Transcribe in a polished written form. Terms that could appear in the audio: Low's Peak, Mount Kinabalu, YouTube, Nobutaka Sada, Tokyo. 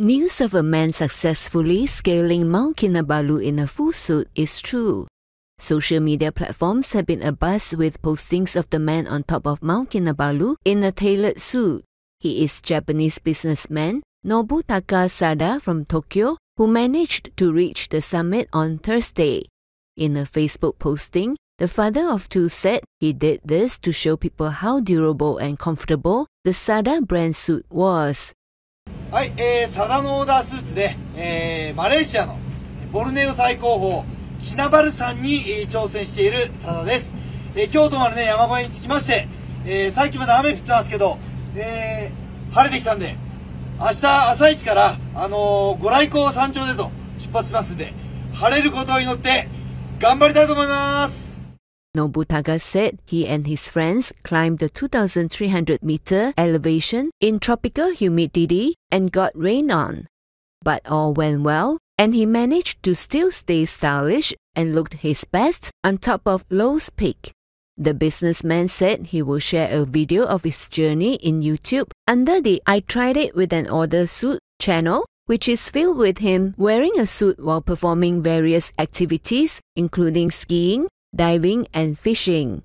News of a man successfully scaling Mount Kinabalu in a full suit is true. Social media platforms have been abuzz with postings of the man on top of Mount Kinabalu in a tailored suit. He is Japanese businessman Nobutaka Sada from Tokyo, who managed to reach the summit on Thursday. In a Facebook posting, the father of two said he did this to show people how durable and comfortable the Sada brand suit was. はい、サダのオーダースーツで、マレーシアのボルネオ最高峰キナバル山に挑戦しているサダです。京都までね、山小屋に着きまして、さっきまで雨降ってたんですけど、晴れてきたんで、明日朝一から御来光山頂でと出発しますんで、晴れることを祈って頑張りたいと思います。 Nobutaka said he and his friends climbed the 2,300-meter elevation in tropical humidity and got rain on. But all went well, and he managed to still stay stylish and looked his best on top of Low's Peak. The businessman said he will share a video of his journey in YouTube under the I Tried It With An Order Suit channel, which is filled with him wearing a suit while performing various activities, including skiing, diving and fishing.